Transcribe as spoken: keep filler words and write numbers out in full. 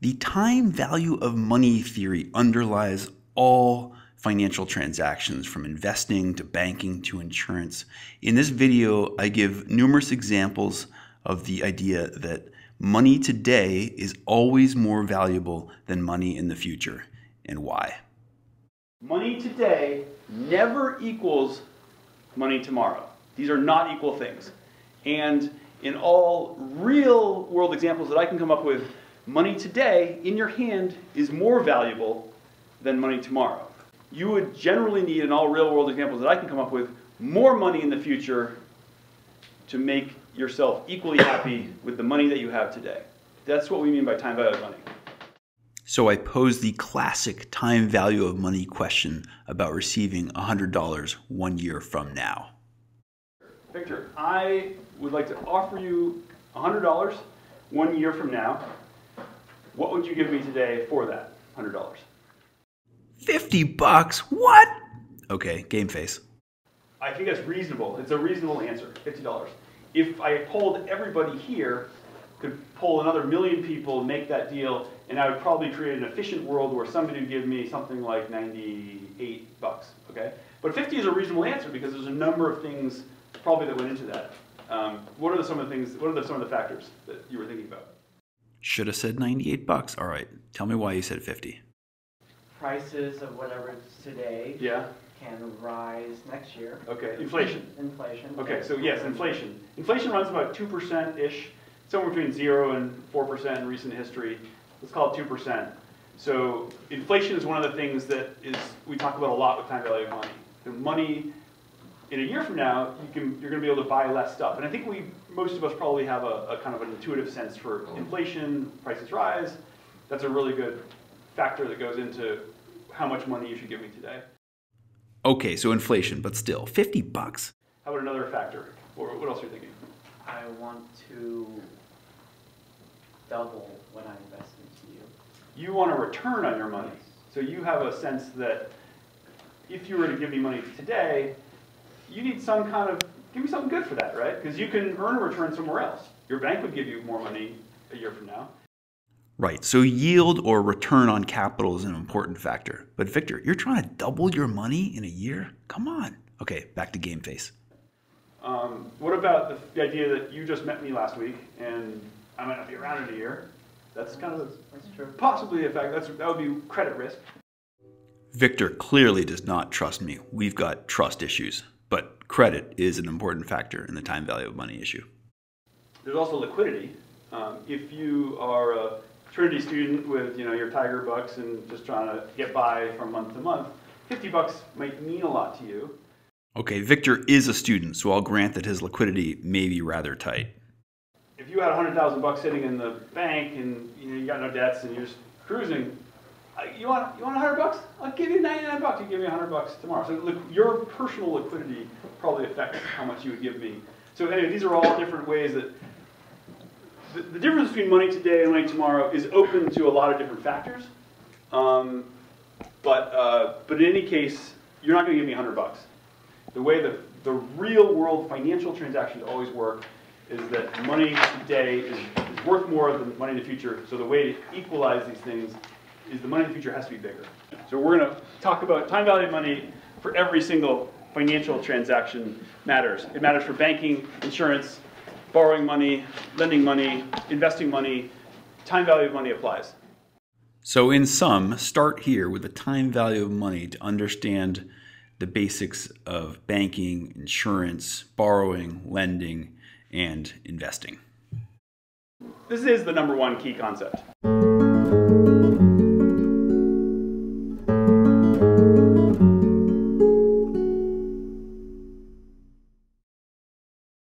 The time value of money theory underlies all financial transactions, from investing to banking to insurance. In this video, I give numerous examples of the idea that money today is always more valuable than money in the future, and why. Money today never equals money tomorrow. These are not equal things. And in all real world examples that I can come up with, money today in your hand is more valuable than money tomorrow. You would generally need, in all real world examples that I can come up with, more money in the future to make yourself equally happy with the money that you have today. That's what we mean by time value of money. So I posed the classic time value of money question about receiving one hundred dollars one year from now. Victor, I would like to offer you one hundred dollars one year from now. What would you give me today for that one hundred dollars? fifty bucks, what? Okay, game face. I think that's reasonable. It's a reasonable answer, fifty dollars. If I polled everybody here, could poll another million people, make that deal, and I would probably create an efficient world where somebody would give me something like ninety-eight bucks, okay? But fifty is a reasonable answer because there's a number of things probably that went into that. Um, what are some of the things, what are the, some of the factors that you were thinking about? Should have said ninety-eight bucks. All right, tell me why you said fifty. Prices of whatever it's today yeah. can rise next year. Okay, inflation. Inflation. Okay, so yes, inflation. Inflation runs about two percent-ish, somewhere between zero and four percent in recent history. Let's call it two percent. So inflation is one of the things that is we talk about a lot with time value of money. The money, in a year from now, you can, you're going to be able to buy less stuff. And I think we, most of us probably have a, a kind of an intuitive sense for inflation, prices rise. That's a really good factor that goes into how much money you should give me today. Okay, so inflation, but still, fifty bucks. How about another factor? Or what else are you thinking? I want to double when I invest into you. You want a return on your money. So you have a sense that if you were to give me money today, you need some kind of, give me something good for that, right? Because you can earn a return somewhere else. Your bank would give you more money a year from now. Right, so yield or return on capital is an important factor. But Victor, you're trying to double your money in a year? Come on. Okay, back to game face. Um, what about the, the idea that you just met me last week and I might not be around in a year? That's kind of that's true. Possibly a fact. That's, that would be credit risk. Victor clearly does not trust me. We've got trust issues. But credit is an important factor in the time value of money issue. There's also liquidity. Um, if you are a Trinity student with you know your Tiger bucks and just trying to get by from month to month, fifty bucks might mean a lot to you. Okay, Victor is a student, so I'll grant that his liquidity may be rather tight. If you had one hundred thousand bucks sitting in the bank and you know you got no debts and you're just cruising, You want, you want one hundred bucks? I'll give you ninety-nine bucks. You give me one hundred bucks tomorrow. So look, your personal liquidity probably affects how much you would give me. So anyway, these are all different ways that the, the difference between money today and money tomorrow is open to a lot of different factors. Um, but, uh, but in any case, you're not going to give me one hundred bucks. The way the, the real world financial transactions always work is that money today is, is worth more than money in the future. So the way to equalize these things is the money in the future has to be bigger. So we're going to talk about time value of money for every single financial transaction matters. It matters for banking, insurance, borrowing money, lending money, investing money. Time value of money applies. So in sum, start here with the time value of money to understand the basics of banking, insurance, borrowing, lending, and investing. This is the number one key concept.